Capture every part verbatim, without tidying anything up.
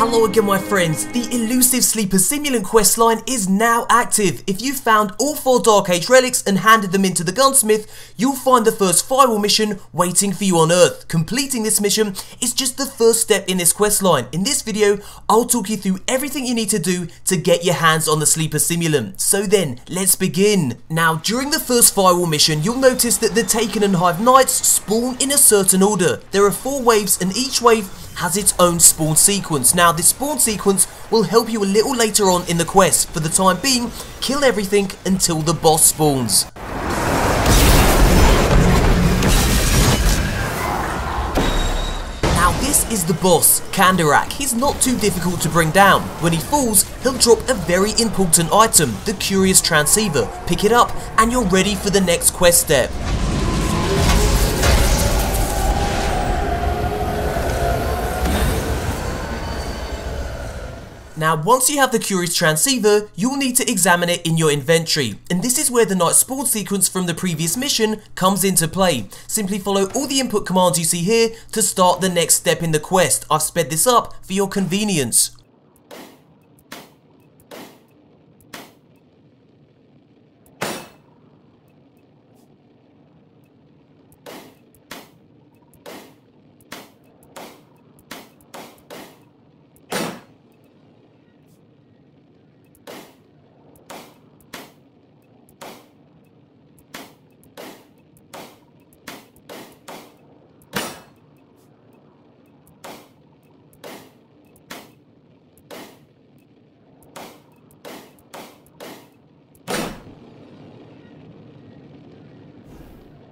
Hello again my friends, the elusive Sleeper Simulant questline is now active. If you found all four Dark Age Relics and handed them into the Gunsmith, you'll find the First Firewall mission waiting for you on Earth. Completing this mission is just the first step in this questline. In this video, I'll talk you through everything you need to do to get your hands on the Sleeper Simulant. So then, let's begin. Now, during the First Firewall mission, you'll notice that the Taken and Hive Knights spawn in a certain order. There are four waves and each wave has its own spawn sequence. Now this spawn sequence will help you a little later on in the quest. For the time being, kill everything until the boss spawns. Now this is the boss, Kandorak. He's not too difficult to bring down. When he falls, he'll drop a very important item, the Curious Transceiver. Pick it up and you're ready for the next quest step. Now once you have the Curious Transceiver, you'll need to examine it in your inventory, and this is where the Night Spawn sequence from the previous mission comes into play. Simply follow all the input commands you see here to start the next step in the quest. I've sped this up for your convenience.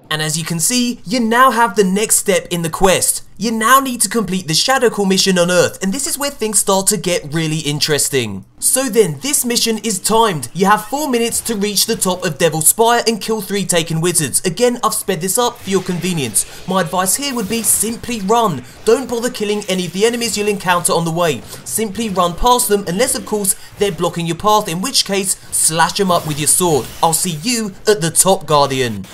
And as you can see, you now have the next step in the quest. You now need to complete the Shadow Call mission on Earth, and this is where things start to get really interesting. So then, this mission is timed. You have four minutes to reach the top of Devil Spire and kill three Taken Wizards. Again, I've sped this up for your convenience. My advice here would be simply run. Don't bother killing any of the enemies you'll encounter on the way. Simply run past them, unless of course they're blocking your path, in which case, slash them up with your sword. I'll see you at the top, Guardian.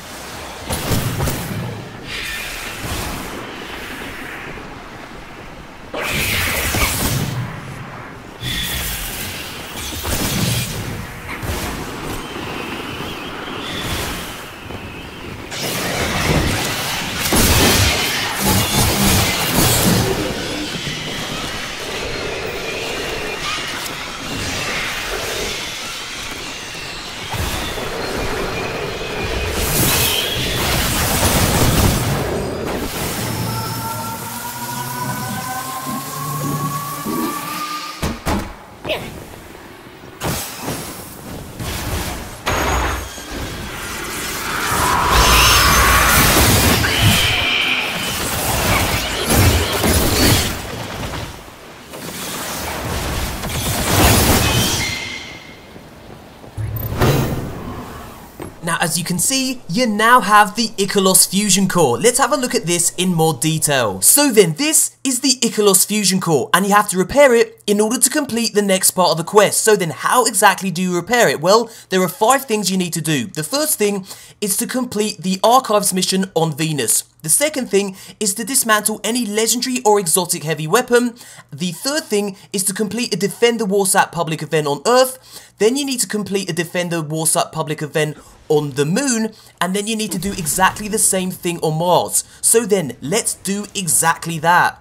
Now as you can see, you now have the Ikelos Fusion Core. Let's have a look at this in more detail. So then, this is the Ikelos Fusion Core, and you have to repair it in order to complete the next part of the quest. So then, how exactly do you repair it? Well, there are five things you need to do. The first thing is to complete the Archives mission on Venus. The second thing is to dismantle any legendary or exotic heavy weapon. The third thing is to complete a Defender Warsat public event on Earth. Then you need to complete a Defender Warsat public event on the Moon. And then you need to do exactly the same thing on Mars. So then, let's do exactly that.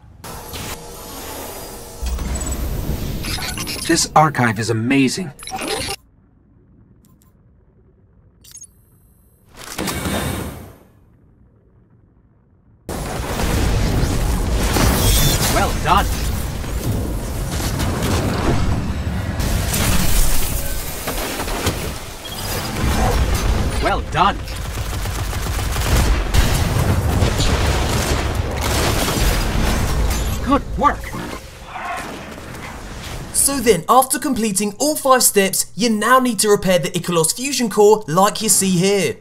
This archive is amazing. Well done. Well done. Good work. So then, after completing all five steps, you now need to repair the Ikelos Fusion Core like you see here.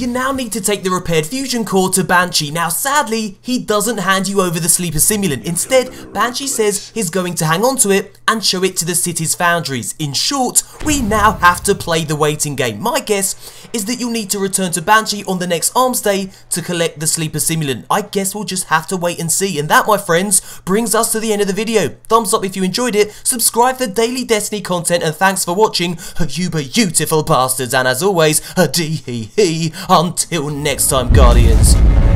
you now need to take the repaired Fusion Core to Banshee. Now sadly, he doesn't hand you over the Sleeper Simulant. Instead, Banshee says he's going to hang on to it and show it to the city's foundries. In short, we now have to play the waiting game. My guess is that you'll need to return to Banshee on the next Arms Day to collect the Sleeper Simulant. I guess we'll just have to wait and see. And that, my friends, brings us to the end of the video. Thumbs up if you enjoyed it, subscribe for daily Destiny content, and thanks for watching, you beautiful bastards. And as always, a dee hee hee. Until next time, Guardians.